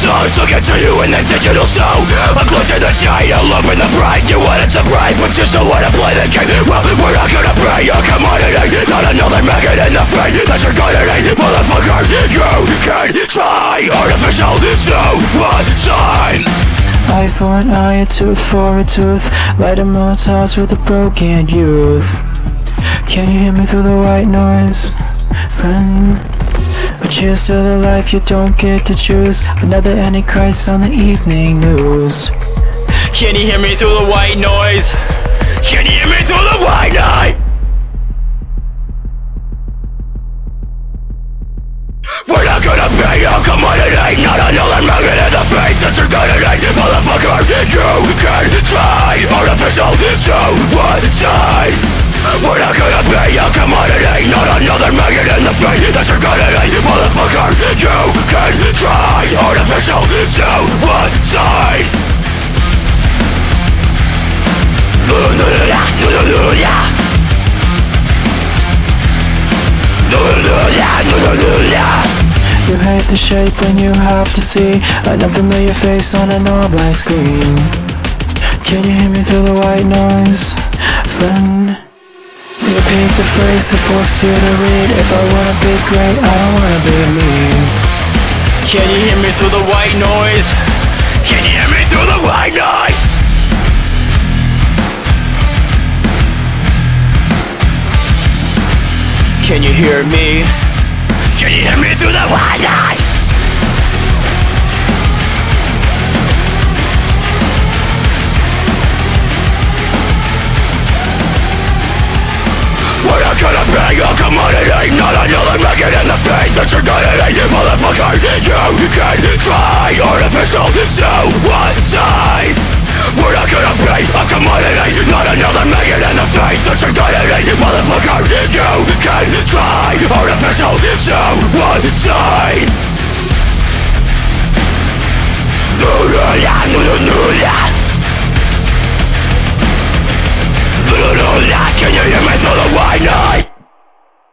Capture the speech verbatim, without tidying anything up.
dogs look at you in the digital snow. I'm glitch in the chain, I'm looping the brain. You wanted to brave, but you still wanna play the game. Well, we're not gonna pray a commodity, not another maggot in the frame that you're gonna need, motherfucker. You can try artificial suicide. Eye for an eye, a tooth for a tooth. Light a Molotovs with a broken youth. Can you hear me through the white noise? Friend, but cheers to the life you don't get to choose. Another Antichrist on the evening news. Can you hear me through the white noise? Can you hear me through the white noise? We're not gonna be a commodity, not another magnet in the fate that you're gonna need, motherfucker. You can try artificial suicide. We're not gonna be a commodity, not another magnet in the fate that you're gonna need, motherfucker. You can try artificial suicide. You hate the shape and you have to see an unfamiliar face on an all-black screen. Can you hear me through the white noise? Then repeat the phrase to force you to read. If I wanna be great, I don't wanna be mean. Can you hear me through the white noise? Can you hear me through the white noise? Can you hear me? Can you hear me through the white noise? We're not gonna be a commodity, not another maggot in the fate that you're gonna need, motherfucker. You can try artificial suicide. We're not gonna be a commodity, not another maggot in the fate that you're gonna need, motherfucker. You can try artificial suicide. Can you hear me through the white noise?